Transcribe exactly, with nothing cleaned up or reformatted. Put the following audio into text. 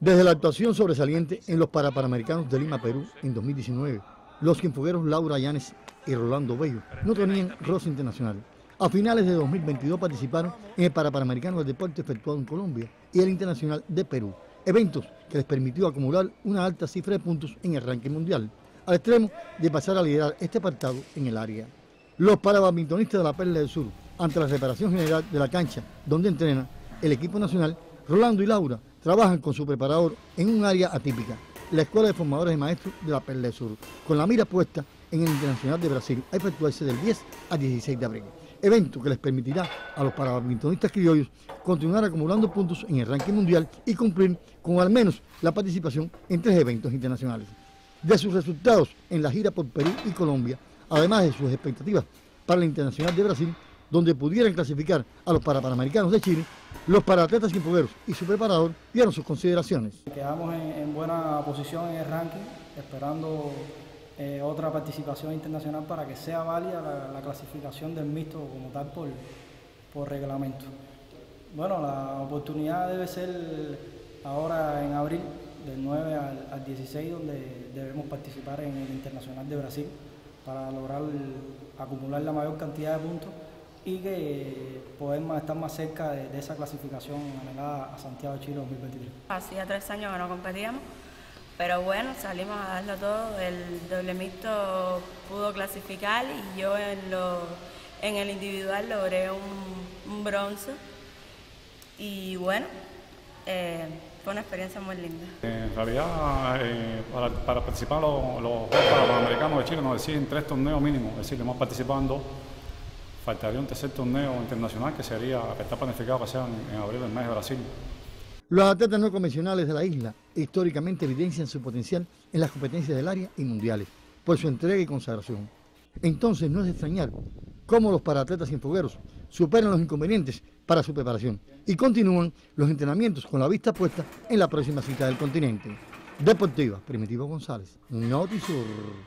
Desde la actuación sobresaliente en los Parapanamericanos de Lima, Perú, en dos mil diecinueve, los cienfuegueros Laura Allánez y Rolando Bello no tenían roce internacional. A finales de dos mil veintidós participaron en el Parapanamericano del Deporte efectuado en Colombia y el Internacional de Perú, eventos que les permitió acumular una alta cifra de puntos en el ranking mundial, al extremo de pasar a liderar este apartado en el área. Los parabadmintonistas de la Perla del Sur, ante la reparación general de la cancha donde entrena el equipo nacional, Rolando y Laura trabajan con su preparador en un área atípica, la Escuela de Formadores y Maestros de la Perla del Sur, con la mira puesta en el Internacional de Brasil, a efectuarse del diez al dieciséis de abril. Evento que les permitirá a los parabadmintonistas criollos continuar acumulando puntos en el ranking mundial y cumplir con al menos la participación en tres eventos internacionales. De sus resultados en la gira por Perú y Colombia, además de sus expectativas para la Internacional de Brasil, donde pudieran clasificar a los Parapanamericanos de Chile, los paraatletas cienfuegueros y su preparador dieron sus consideraciones. Quedamos en, en buena posición en el ranking, esperando eh, otra participación internacional para que sea válida la, la clasificación del mixto como tal por, por reglamento. Bueno, la oportunidad debe ser ahora en abril, del nueve al dieciséis, donde debemos participar en el Internacional de Brasil para lograr el, acumular la mayor cantidad de puntos y que podemos estar más cerca de, de esa clasificación anhelada a Santiago de Chile dos mil veintitrés. Hacía tres años que no competíamos, pero bueno, salimos a darlo todo. El doble mixto pudo clasificar y yo en, lo, en el individual logré un, un bronce. Y bueno, eh, fue una experiencia muy linda. En realidad, eh, para, para participar los, los Panamericanos de Chile nos deciden tres torneos mínimos, es decir, hemos participado en dos. Faltaría un tercer torneo internacional que sería, que está planificado para ser en, en abril del mes de Brasil. Los atletas no convencionales de la isla históricamente evidencian su potencial en las competencias del área y mundiales por su entrega y consagración. Entonces no es de extrañar cómo los paraatletas cienfuegueros superan los inconvenientes para su preparación y continúan los entrenamientos con la vista puesta en la próxima cita del continente. Deportiva Primitivo González, Notisur.